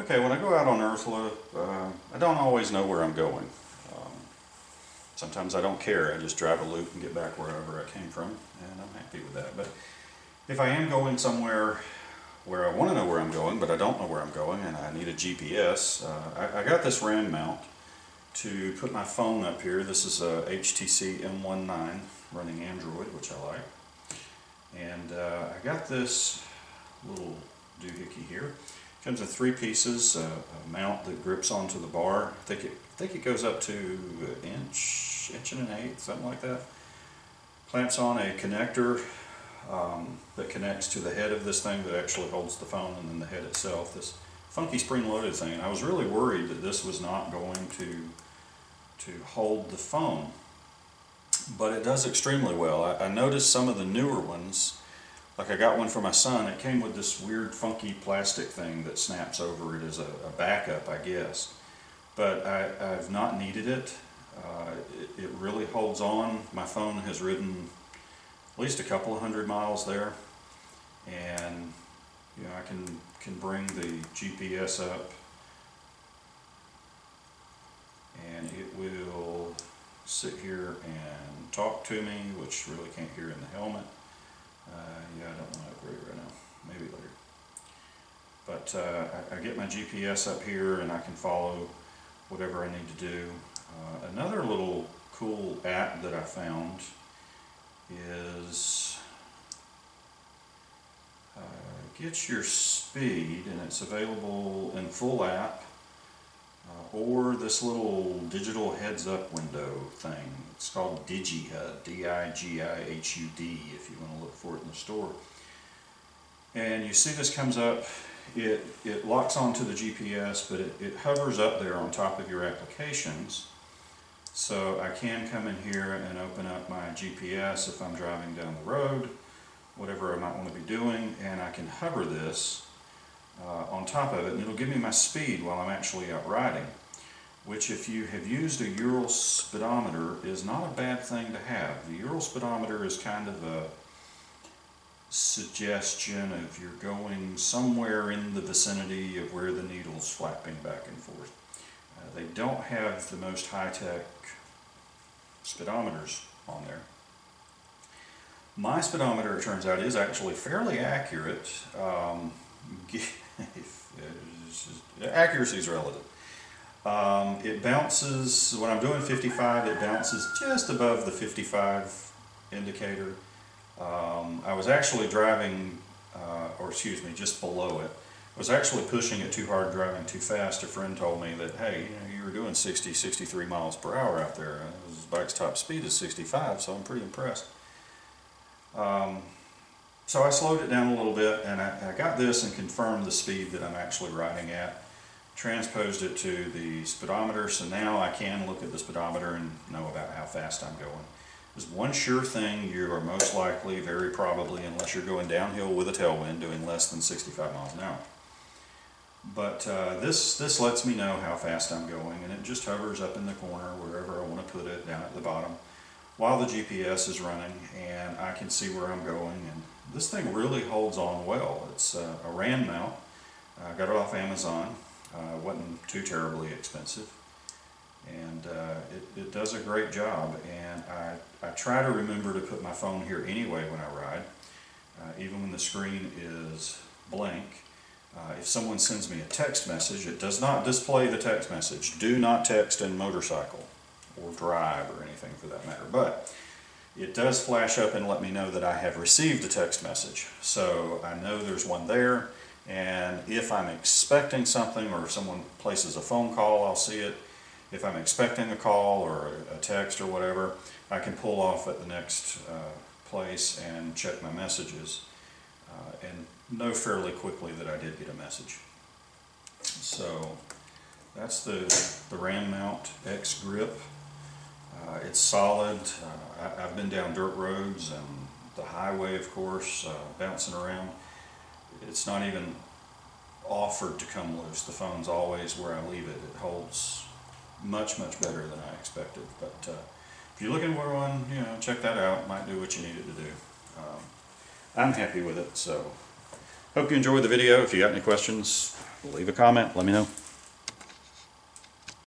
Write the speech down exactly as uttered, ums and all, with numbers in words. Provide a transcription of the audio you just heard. Okay, when I go out on Ursula, uh, I don't always know where I'm going. Um, sometimes I don't care. I just drive a loop and get back wherever I came from, and I'm happy with that. But if I am going somewhere where I want to know where I'm going, but I don't know where I'm going, and I need a G P S, uh, I, I got this RAM mount to put my phone up here. This is a H T C M nine running Android, which I like. And uh, I got this little doohickey here. It comes in three pieces, uh, a mount that grips onto the bar. I think, it, I think it goes up to an inch, inch and an eighth, something like that. Clamps on a connector um, that connects to the head of this thing that actually holds the phone, and then the head itself. This funky spring-loaded thing. And I was really worried that this was not going to, to hold the phone. But it does extremely well. I, I noticed some of the newer ones, like I got one for my son. It came with this weird funky plastic thing that snaps over it as a, a backup, I guess. But I, I've not needed it. Uh, it. It really holds on. My phone has ridden at least a couple of hundred miles there. And you know, I can, can bring the G P S up, and it will sit here and talk to me, which really can't hear in the helmet. Uh, yeah, I don't want to upgrade right now. Maybe later. But uh, I, I get my G P S up here, and I can follow whatever I need to do. Uh, another little cool app that I found is uh, Get Your Speed, and it's available in full app. Uh, or this little digital heads-up window thing. It's called DigiHUD, D I G I H U D, if you want to look for it in the store. And you see this comes up. It, it locks onto the G P S, but it, it hovers up there on top of your applications. So I can come in here and open up my G P S if I'm driving down the road, whatever I might want to be doing, and I can hover this Uh, on top of it, and it'll give me my speed while I'm actually out riding, which, if you have used a Ural speedometer, is not a bad thing to have. The Ural speedometer is kind of a suggestion of you're going somewhere in the vicinity of where the needle's flapping back and forth. Uh, they don't have the most high-tech speedometers on there. My speedometer, it turns out, is actually fairly accurate. Um, Accuracy is relative. Um, it bounces, when I'm doing fifty-five, it bounces just above the fifty-five indicator. Um, I was actually driving, uh, or excuse me, just below it. I was actually pushing it too hard, driving too fast. A friend told me that, hey, you know, you were doing sixty, sixty-three miles per hour out there. This bike's top speed is sixty-five, so I'm pretty impressed. Um, So I slowed it down a little bit, and I, I got this and confirmed the speed that I'm actually riding at. Transposed it to the speedometer, so now I can look at the speedometer and know about how fast I'm going. There's one sure thing you are most likely, very probably, unless you're going downhill with a tailwind, doing less than sixty-five miles an hour. But uh, this, this lets me know how fast I'm going, and it just hovers up in the corner, wherever I want to put it, down at the bottom, while the G P S is running, and I can see where I'm going. And this thing really holds on well. It's uh, a RAM mount. I got it off Amazon. Uh, wasn't too terribly expensive, and uh, it, it does a great job. And I, I try to remember to put my phone here anyway when I ride, uh, even when the screen is blank. Uh, if someone sends me a text message, it does not display the text message. Do not text in motorcycle or drive or anything for that matter. But it does flash up and let me know that I have received a text message. So I know there's one there, and if I'm expecting something, or if someone places a phone call, I'll see it. If I'm expecting a call or a text or whatever, I can pull off at the next uh, place and check my messages, uh, and know fairly quickly that I did get a message. So that's the, the RAM Mount X Grip. Uh, it's solid. Uh, I, I've been down dirt roads and the highway, of course, uh, bouncing around. It's not even offered to come loose. The phone's always where I leave it. It holds much, much better than I expected. But uh, if you're looking for one, you know, check that out. It might do what you need it to do. Um, I'm happy with it, so hope you enjoyed the video. If you got any questions, Leave a comment. Let me know.